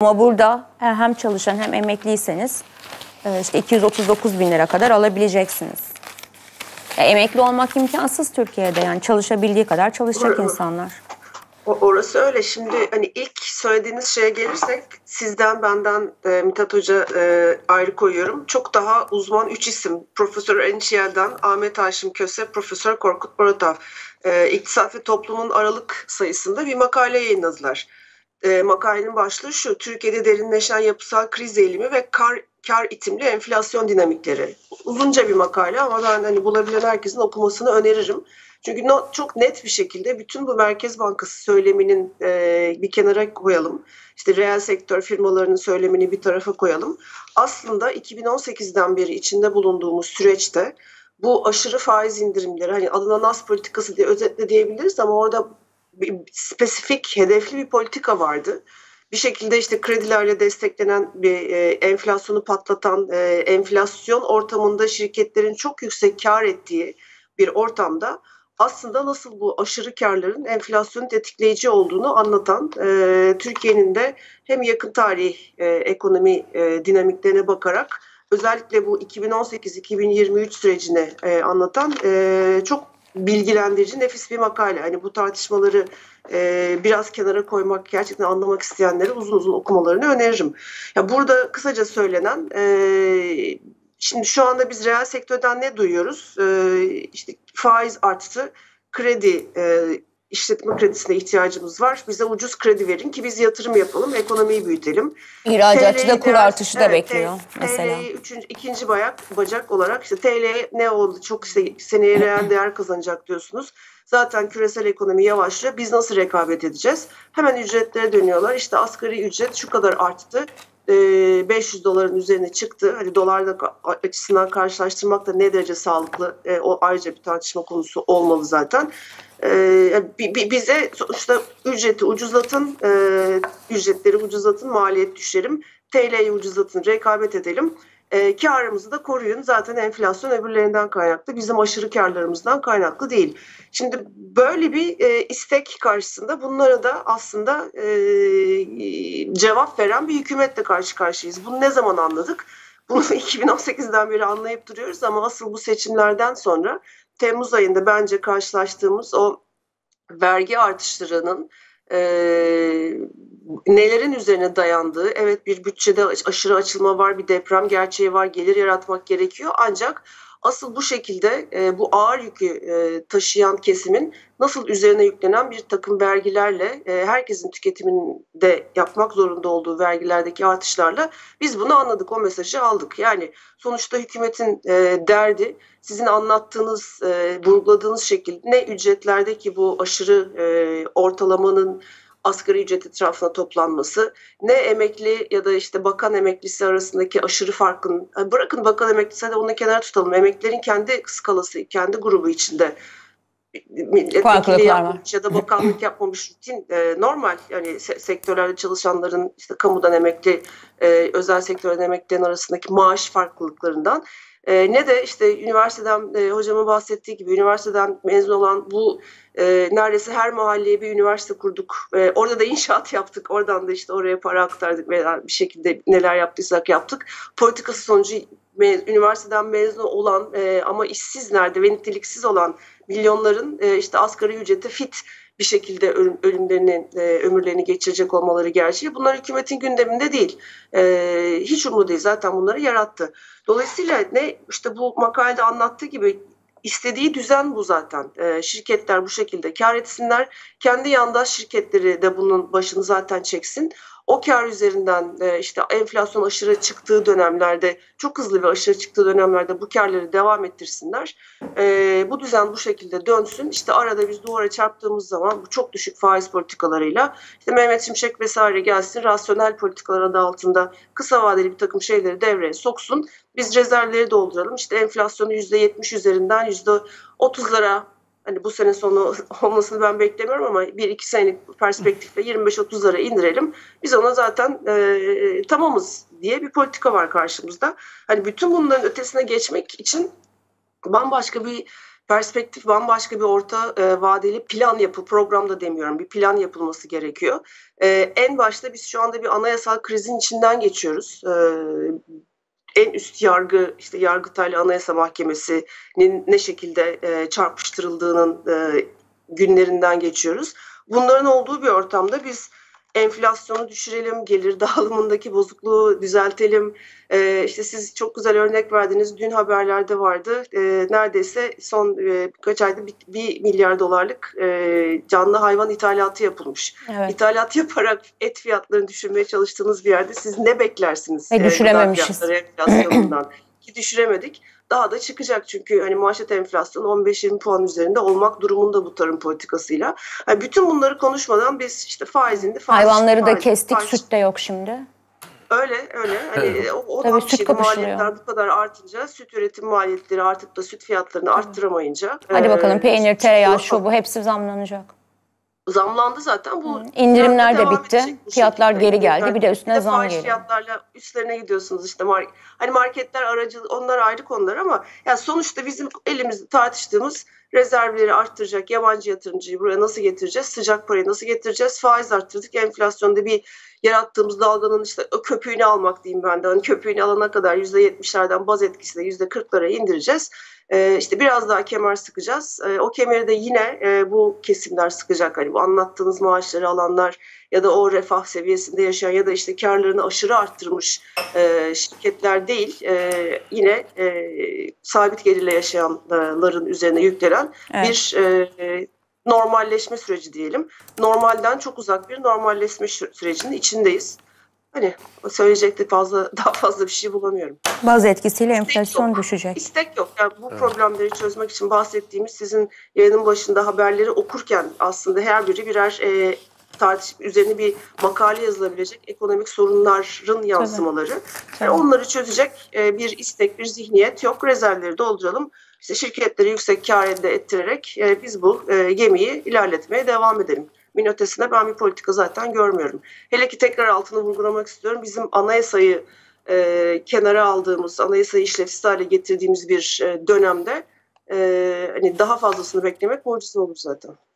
Ama burada hem çalışan hem emekliyseniz işte 239.000 lira kadar alabileceksiniz. Emekli olmak imkansız Türkiye'de, yani çalışabildiği kadar çalışacak insanlar. Orası öyle. Şimdi hani ilk söylediğiniz şeye gelirsek sizden, benden Mithat Hoca ayrı koyuyorum. Çok daha uzman 3 isim. Profesör Ençiyel'den Ahmet Ayşimköse, Profesör Korkut Boratav. İktisat ve Toplumun Aralık sayısında bir makale yayınladılar. Makalenin başlığı şu: Türkiye'de derinleşen yapısal kriz eğilimi ve kar itimli enflasyon dinamikleri. Uzunca bir makale ama ben hani bulabilen herkesin okumasını öneririm. Çünkü çok net bir şekilde bütün bu Merkez Bankası söyleminin bir kenara koyalım, İşte reel sektör firmalarının söylemini bir tarafa koyalım. Aslında 2018'den beri içinde bulunduğumuz süreçte bu aşırı faiz indirimleri, hani adına nas politikası diye özetle diyebiliriz ama orada spesifik, hedefli bir politika vardı. Bir şekilde işte kredilerle desteklenen bir enflasyonu patlatan, enflasyon ortamında şirketlerin çok yüksek kar ettiği bir ortamda aslında nasıl bu aşırı karların enflasyonu tetikleyici olduğunu anlatan, Türkiye'nin de hem yakın tarih ekonomi dinamiklerine bakarak özellikle bu 2018-2023 sürecini anlatan çok bilgilendirici, nefis bir makale. Hani bu tartışmaları biraz kenara koymak, gerçekten anlamak isteyenlere uzun uzun okumalarını öneririm. Ya burada kısaca söylenen, şimdi şu anda biz reel sektörden ne duyuyoruz? İşte faiz arttı, kredi, işletme kredisine ihtiyacımız var. Bize ucuz kredi verin ki biz yatırım yapalım, ekonomiyi büyütelim. İhracatçı da kur artışı da bekliyor mesela. İkinci bacak olarak işte TL ne oldu? Çok işte seneye reel değer kazanacak diyorsunuz. Zaten küresel ekonomi yavaşlıyor. Biz nasıl rekabet edeceğiz? Hemen ücretlere dönüyorlar. İşte asgari ücret şu kadar arttı. 500 doların üzerine çıktı. Hani dolarla açısından karşılaştırmak da ne derece sağlıklı, o ayrıca bir tartışma konusu olmalı zaten. Bize sonuçta ücreti ucuzlatın, ücretleri ucuzlatın, maliyet düşerim, TL'yi ucuzlatın, rekabet edelim, karımızı da koruyun. Zaten enflasyon öbürlerinden kaynaklı, bizim aşırı karlarımızdan kaynaklı değil. Şimdi böyle bir istek karşısında bunlara da aslında cevap veren bir hükümetle karşı karşıyayız. Bunu ne zaman anladık? Bunu 2018'den beri anlayıp duruyoruz ama asıl bu seçimlerden sonra Temmuz ayında bence karşılaştığımız o vergi artışlarının nelerin üzerine dayandığı, evet bir bütçede aşırı açılma var, bir deprem gerçeği var, gelir yaratmak gerekiyor, ancak asıl bu şekilde bu ağır yükü taşıyan kesimin nasıl üzerine yüklenen bir takım vergilerle, herkesin tüketiminde yapmak zorunda olduğu vergilerdeki artışlarla biz bunu anladık, o mesajı aldık. Yani sonuçta hükümetin derdi sizin anlattığınız, vurguladığınız şekilde ne ücretlerdeki bu aşırı ortalamanın asgari ücret etrafına toplanması, ne emekli ya da işte bakan emeklisi arasındaki aşırı farkın, bırakın bakan emeklisi de onu kenara tutalım, emeklilerin kendi skalası, kendi grubu içinde milletvekili yapmış ya da bakanlık yapmamış rutin, normal yani sektörlerde çalışanların, işte kamudan emekli, özel sektörden emeklilerin arasındaki maaş farklılıklarından, ne de işte üniversiteden, hocamın bahsettiği gibi üniversiteden mezun olan, bu neredeyse her mahalleye bir üniversite kurduk. Orada da inşaat yaptık. Oradan da işte oraya para aktardık veya bir şekilde neler yaptıysak yaptık. Politikası sonucu üniversiteden mezun olan ama işsiz, nerede ve niteliksiz olan milyonların işte asgari ücrete fit bir şekilde ömürlerini geçirecek olmaları gerçeği. Bunlar hükümetin gündeminde değil. Hiç umurlu değil. Zaten bunları yarattı. Dolayısıyla ne işte bu makalede anlattığı gibi istediği düzen bu zaten. Şirketler bu şekilde kar etsinler. Kendi yandaş şirketleri de bunun başını zaten çeksin. O kar üzerinden işte enflasyon aşırı çıktığı dönemlerde, çok hızlı ve aşırı çıktığı dönemlerde bu karları devam ettirsinler. Bu düzen bu şekilde dönsün. İşte arada biz duvara çarptığımız zaman bu çok düşük faiz politikalarıyla, işte Mehmet Şimşek vesaire gelsin, rasyonel politikalar adı altında kısa vadeli bir takım şeyleri devreye soksun. Biz rezervleri dolduralım. İşte enflasyonu %70 üzerinden %30'lara, hani bu sene sonu olmasını ben beklemiyorum ama 1-2 senelik perspektifle 25-30'lara indirelim. Biz ona zaten tamamız diye bir politika var karşımızda. Hani bütün bunların ötesine geçmek için bambaşka bir perspektif bambaşka bir orta vadeli plan programda demiyorum, bir plan yapılması gerekiyor. En başta biz şu anda bir anayasal krizin içinden geçiyoruz. En üst yargı, işte Yargıtay'la Anayasa Mahkemesi'nin ne şekilde çarpıştırıldığının günlerinden geçiyoruz. Bunların olduğu bir ortamda biz enflasyonu düşürelim, gelir dağılımındaki bozukluğu düzeltelim. İşte siz çok güzel örnek verdiniz. Dün haberlerde vardı. Neredeyse son birkaç ayda 1 milyar dolarlık canlı hayvan ithalatı yapılmış. Evet. İthalat yaparak et fiyatlarını düşürmeye çalıştığınız bir yerde siz ne beklersiniz? Düşürememişiz. Enflasyonundan. Ki düşüremedik. Daha da çıkacak çünkü hani manşet enflasyon 15-20 puan üzerinde olmak durumunda bu tarım politikasıyla. Yani bütün bunları konuşmadan biz işte faizinde... Hayvanları da kestik, süt de yok şimdi. Öyle. Hani o da bir şey, maliyetler bu kadar artınca, süt üretim maliyetleri artıp da süt fiyatlarını arttıramayınca... Hadi bakalım peynir, tereyağı, şu bu hepsi zamlanacak. Zamlandı zaten. Bu indirimler de bitti. Fiyatlar geri geldi. Bir de üstüne zam geliyor. Fiyatlarla üstlerine gidiyorsunuz işte. Hani marketler onlar ayrı konular ama yani sonuçta bizim elimizde tartıştığımız rezervleri arttıracak, yabancı yatırımcıyı buraya nasıl getireceğiz, sıcak parayı nasıl getireceğiz, faiz arttırdık, enflasyonda bir yarattığımız dalganın işte köpüğünü almak diyeyim ben de. Hani köpüğünü alana kadar %70'lerden baz etkisine %40'lara indireceğiz. İşte biraz daha kemer sıkacağız. O kemeri de yine bu kesimler sıkacak. Hani bu anlattığınız maaşları alanlar ya da o refah seviyesinde yaşayan ya da işte karlarını aşırı arttırmış şirketler değil. Yine sabit gelirle yaşayanların üzerine yüklenen bir normalleşme süreci diyelim. Normalden çok uzak bir normalleşme sürecinin içindeyiz. Hani söyleyecek de daha fazla bir şey bulamıyorum. Bazı etkisiyle enflasyon düşecek. İstek yok. Yani bu problemleri çözmek için bahsettiğimiz sizin yayının başında haberleri okurken aslında her biri birer tartışıp üzerine bir makale yazılabilecek ekonomik sorunların yansımaları. Yani onları çözecek bir istek, bir zihniyet yok. Rezervleri dolduralım. İşte şirketleri yüksek kar elde ettirerek biz bu gemiyi ilerletmeye devam edelim. Bunun ötesinde ben bir politika zaten görmüyorum. Hele ki tekrar altını vurgulamak istiyorum. Bizim anayasayı kenara aldığımız, anayasayı işlevsiz hale getirdiğimiz bir dönemde hani daha fazlasını beklemek mucize olur zaten.